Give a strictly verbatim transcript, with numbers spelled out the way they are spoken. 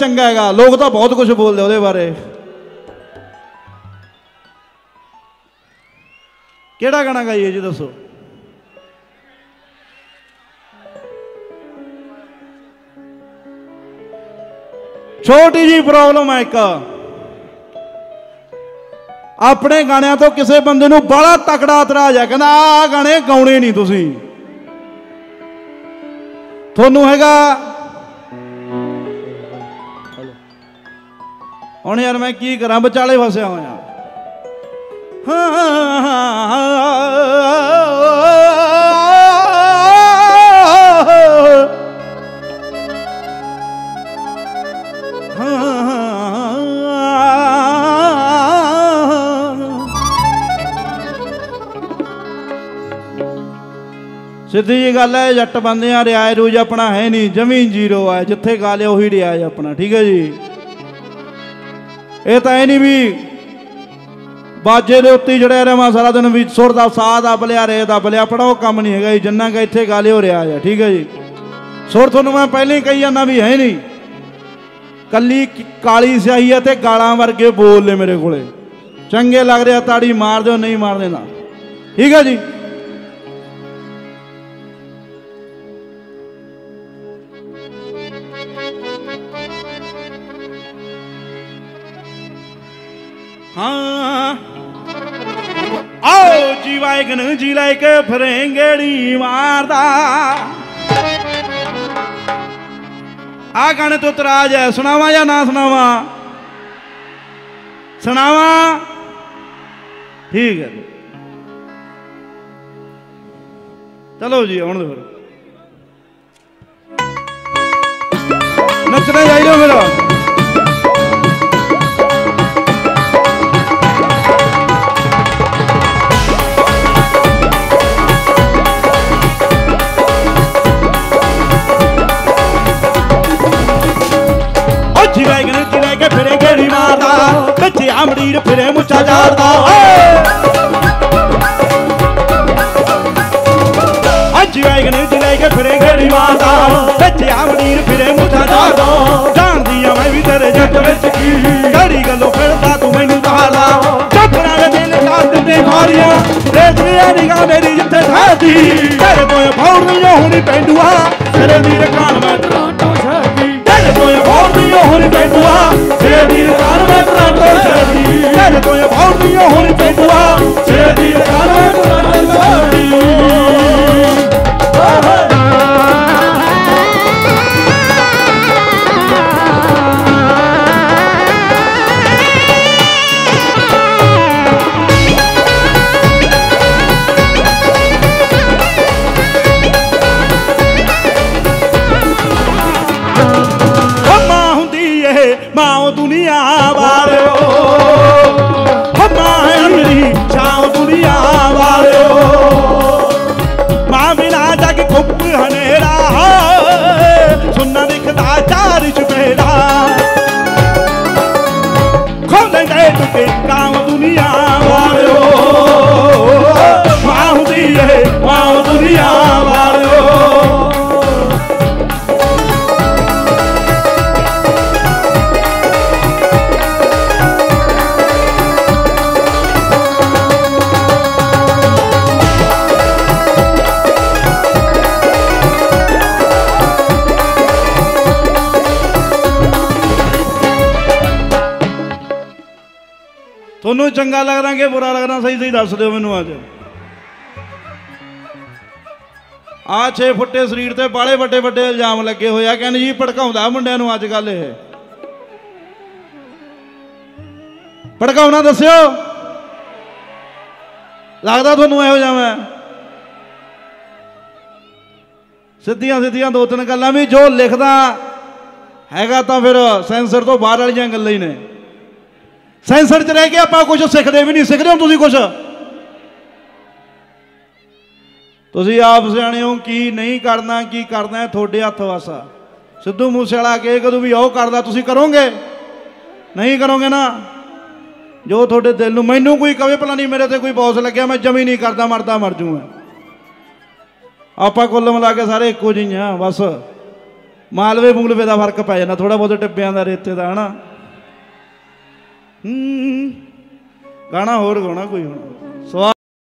चंगा हैगा, लोग तो बहुत कुछ बोलते उहदे बारे। केड़ा गाना गाइए जी दसो। छोटी जी प्रॉब्लम है एक, अपने गाणियां तो किसी बंदे नूं बड़ा तकड़ा इतराज है, कहना आ गाने गाने नहीं तुसीं, तुहानूं हैगा। हुण यार मैं की करा, विचाले फसिया होया। सीधी जी गल है, जट बंदे रियाज रूज अपना है नहीं, जमीन जीरो है, जिथे गा लिया उही रियाज अपना। ठीक है जी, ये तो है नहीं भी बाजे के उत्ती जड़िया रहा सारा दिन भी, सुर का साह दब लिया, रे दब लिया, पढ़ा वो काम नहीं है जी, जिन्ना का इतने गाले हो रहा है। ठीक है जी, सुर थोनों मैं पहले ही कही जाना भी है नहीं, कली काली स्याही है तो गाला वर्गे बोल ले मेरे को, चंगे लग रहे ताड़ी मार दो, नहीं मार देना। ठीक है जी, जी लेके फरेंगेड़ी मारदा आ गाने तो तराज है। सुनावा या ना सुनावा? सुनावा। ठीक है, चलो जी आने दो, फिर नचना चाहिए मेरा। अमरीर फिरे मुचा जाता अच्छी वैगन जिले के फिरे गड़ी माता बच्चे अमरीर फिरे मुचा जाता जान दिया मैं भी तेरे जट बिच की गड़ी गलो फिरता तू मैनू ताला चपना वे दिल चांद ते मारिया रेस लिया निगाह मेरी जिथे धाती तेरे तो भौर नहीं होनी पेंडुआ तेरे वीर कान में टोटो छकी तेरे तो भौर नहीं होनी पेंडुआ तेरे वीर कान में तेरे तो ये भाव नहीं होने पेंडुआ तेरे दिल का मैं तुम्हारे साथ हम माँ होती है माँ दुनिया वाले चंगा लग रहा कि बुरा लग रहा, सही सही दस दो मैनू। आज आ छे फुटे शरीर ते बाले वड्डे वड्डे इल्जाम लगे हुए आ, कहने जी भड़काउंदा मुंडियां नूं अज कल। ये भड़काउणा दस्सिओ लगदा तुहानूं इहो जिहा मैं सिद्धियां सिद्धियां दो तीन गल्लां भी जो लिखदा हैगा तां फिर सेंसर तो बाहर वालीआं गल्लां ही ने। सेंसर च रह के आप कुछ सीखते भी नहीं, सीख रहे हो तुम कुछ, तुम आप सियाने हो कि नहीं करना, की करना है थोड़े हथ वासा। सिद्धू मूसेवाला के कदों भी आओ करदा, तुम करोगे नहीं करोगे ना, जो थोड़े दिल में। मैनू कोई कहे भला नहीं मेरे से कोई बॉस लगे, मैं जमी नहीं करता, मरदा मर जूँ। आप कुल मिला के सारे एको जी हैं, बस मालवे मूलवे का फर्क पै जाना थोड़ा बहुत टिब्बिया का रेते का है ना। गाना होर गाना कोई होना सवा